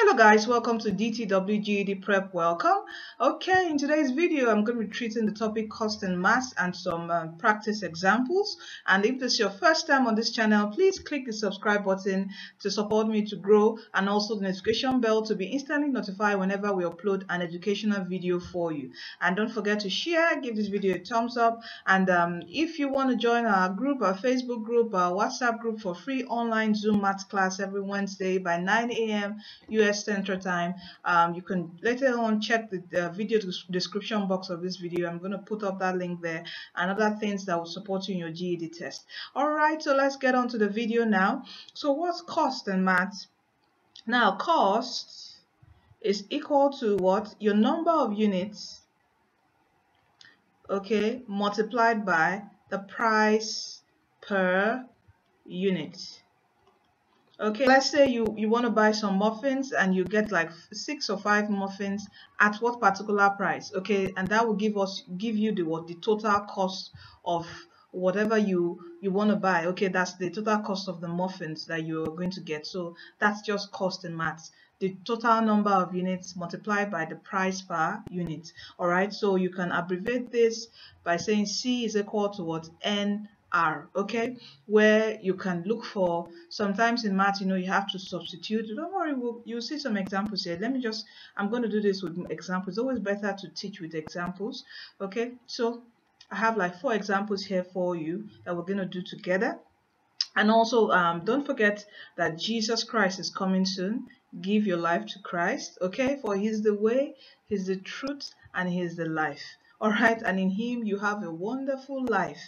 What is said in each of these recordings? Hello guys, welcome to DTW GED Prep. Welcome. Okay, in today's video I'm going to be treating the topic cost and mass and some practice examples. And if this is your first time on this channel, please click the subscribe button to support me to grow, and also the notification bell to be instantly notified whenever we upload an educational video for you. And don't forget to share, give this video a thumbs up, and if you want to join our group, our Facebook group, our WhatsApp group for free online Zoom maths class every Wednesday by 9 a.m. Central Time. You can later on check the video description box of this video. I'm going to put up that link there and other things that will support you in your GED test. Alright, so let's get on to the video now. So what's cost in maths? Now cost is equal to what? Your number of units, okay, multiplied by the price per unit. Okay, let's say you want to buy some muffins and you get like 6 or 5 muffins at what particular price, okay, and that will give you the total cost of whatever you want to buy. Okay, that's the total cost of the muffins that you're going to get. So that's just cost in maths, the total number of units multiplied by the price per unit. All right, so you can abbreviate this by saying C is equal to what? N R, okay, where you can look for, sometimes in math, you know, you have to substitute. Don't worry, you'll see some examples here. I'm going to do this with examples. It's always better to teach with examples, okay? So I have like 4 examples here for you that we're going to do together. And also, don't forget that Jesus Christ is coming soon. Give your life to Christ, okay? For He's the way, He's the truth, and He's the life. All right, and in Him you have a wonderful life.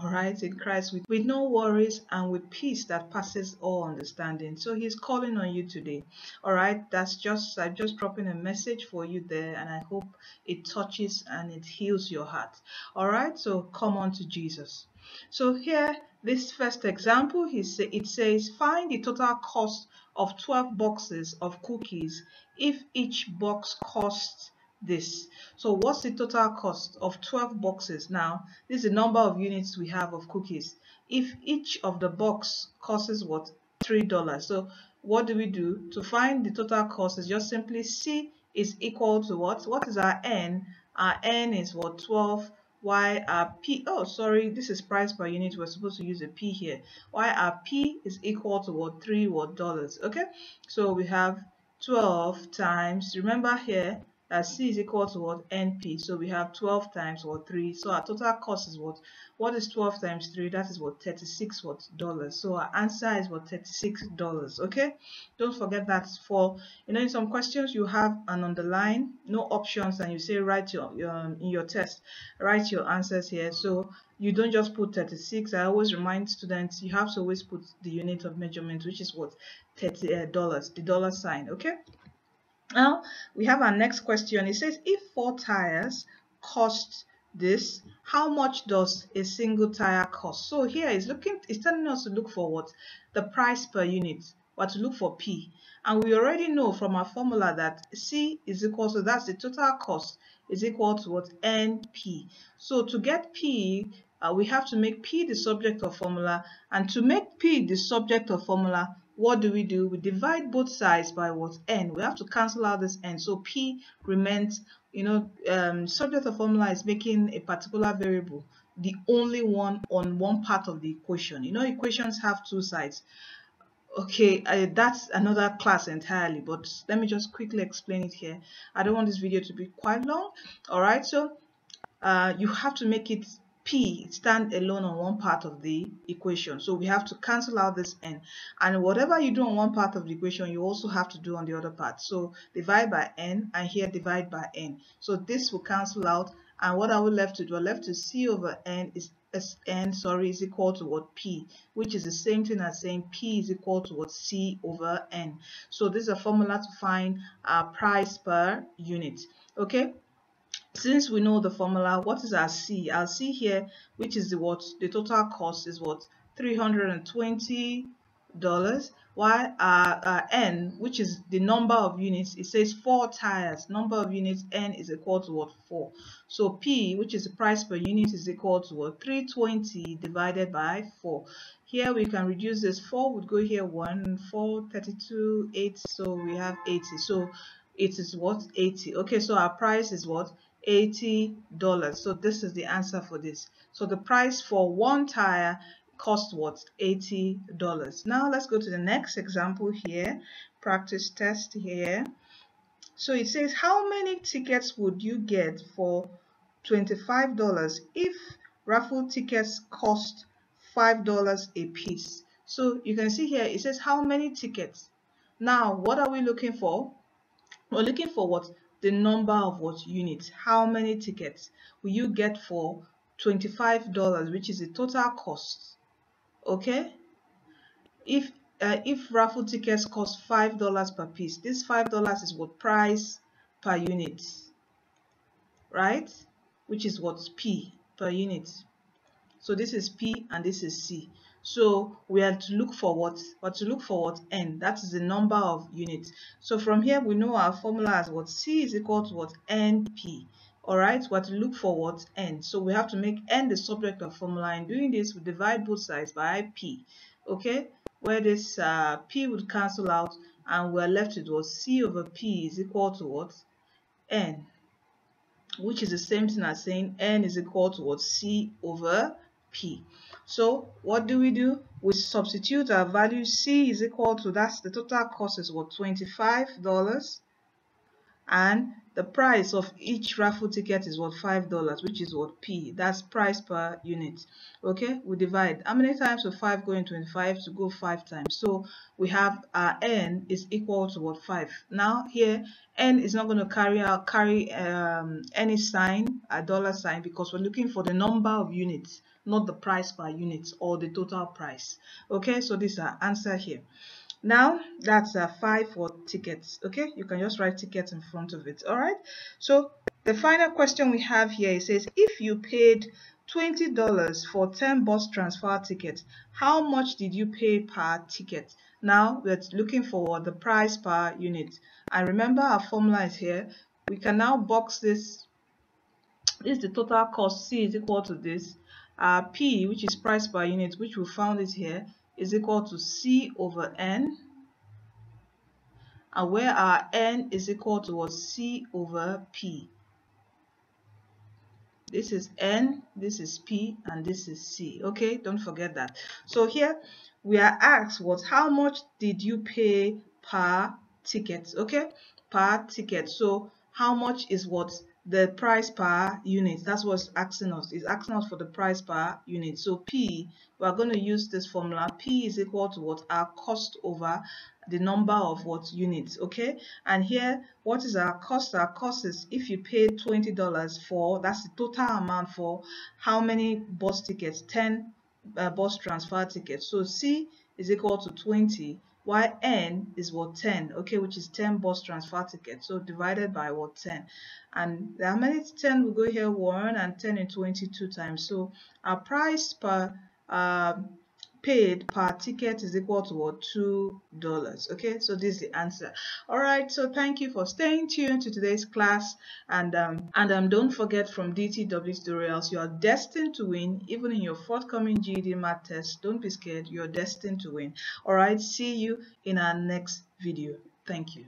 Alright, in Christ with no worries and with peace that passes all understanding. So He's calling on you today. Alright, I'm just dropping a message for you there, and I hope it touches and it heals your heart. Alright, so come on to Jesus. So here, this first example, it says find the total cost of 12 boxes of cookies if each box costs this. So what's the total cost of 12 boxes? Now this is the number of units we have of cookies. If each of the box costs what? $3. So what do we do to find the total cost? Is just simply C is equal to what? What is our N? Our N is what? 12. Y R P, oh sorry, this is price per unit, we're supposed to use a P here. Y R P is equal to what? $3. Okay, so we have 12 times, remember here that C is equal to what? NP. So we have 12 times what? 3. So our total cost is what? What is 12 times 3? That is what? 36 what? Dollars. So our answer is what? $36. Okay, don't forget that. For, you know, in some questions you have an underline, no options, and you say write in your test, write your answers here. So you don't just put 36. I always remind students, you have to always put the unit of measurement, which is what? $30, the dollar sign. Okay, now we have our next question. It says if 4 tires cost this, how much does a single tire cost? So here it's telling us to look for what? The price per unit, or to look for P. And we already know from our formula that C is equal to, that's the total cost, is equal to what? NP. So to get P, we have to make P the subject of formula, and to make P the subject of formula, what do? We divide both sides by what? N. We have to cancel out this N. So P remains, you know, subject of formula is making a particular variable the only one on one part of the equation. You know, equations have 2 sides. Okay, that's another class entirely, but let me just quickly explain it here. I don't want this video to be quite long. All right, so you have to make it P stand alone on one part of the equation. So we have to cancel out this N, and whatever you do on one part of the equation you also have to do on the other part. So divide by N, and here divide by N. So this will cancel out, and what are we left to do? We're left to C over N is equal to what? P, which is the same thing as saying P is equal to what? C over N. So this is a formula to find our price per unit. Okay, since we know the formula, what is our C? Our C here, which is the what? The total cost is what? $320 while n, which is the number of units, it says 4 tires, number of units n is equal to what, 4. So p, which is the price per unit, is equal to what, 320 divided by 4. Here we can reduce this, 4 would go here, 1, 4, 32, 8, so we have 80. So it is what, 80. Okay, so our price is what, $80. So this is the answer for this. So the price for 1 tire cost what, $80. Now let's go to the next example here, practice test here. So it says, how many tickets would you get for $25 if raffle tickets cost $5 a piece? So you can see here it says how many tickets. Now what are we looking for? We're looking for what, the number of what, units. How many tickets will you get for $25, which is the total cost? Okay, if raffle tickets cost $5 per piece, this $5 is what, price per unit, right, which is what, p per unit. So this is p and this is c. So we have to look for what, n, that is the number of units. So from here we know our formula as what, c is equal to what, np. All right, we have to look for what, n. So we have to make n the subject of formula. In doing this, we divide both sides by p. Okay, where this p would cancel out, and we're left with what, c over p is equal to what, n, which is the same thing as saying n is equal to what, c over p. So what do? We substitute our value. C is equal to, that's the total cost is what, $25, and the price of each raffle ticket is what, $5, which is what, p, that's price per unit. Okay, we divide, how many times will 5 go in 25? To go 5 times. So we have our n is equal to what, 5. Now here n is not going to carry any sign, a dollar sign, because we're looking for the number of units, not the price per unit or the total price. Okay, so this is our answer here. Now that's 5 for tickets. Okay, you can just write tickets in front of it. All right, so the final question we have here, it says, if you paid $20 for 10 bus transfer tickets, how much did you pay per ticket? Now we're looking for the price per unit, and remember our formula is here. We can now box this. This is the total cost. C is equal to this, p, which is price per unit, which we found is here, is equal to c over n, and where our n is equal to what, c over p. This is n, this is p, and this is c. Okay, don't forget that. So here we are asked what, how much did you pay per ticket? Okay, per ticket. So how much is what, the price per unit. That's what's asking us. It's asking us for the price per unit. So p, we're going to use this formula. P is equal to what, our cost over the number of what, units. Okay, and here what is our cost? Our cost is, if you pay $20 for, that's the total amount for how many bus tickets, 10 bus transfer tickets. So c is equal to 20, while n is what, 10. Okay, which is 10 bus transfer tickets. So divided by what, 10, and how many 10 will go here, 1, and 10 in 22 times. So our price per paid per ticket is equal to what, $2. Okay, so this is the answer. All right, so thank you for staying tuned to today's class, and don't forget, from DTW tutorials, you are destined to win. Even in your forthcoming GED math test, don't be scared, you're destined to win. All right, see you in our next video. Thank you.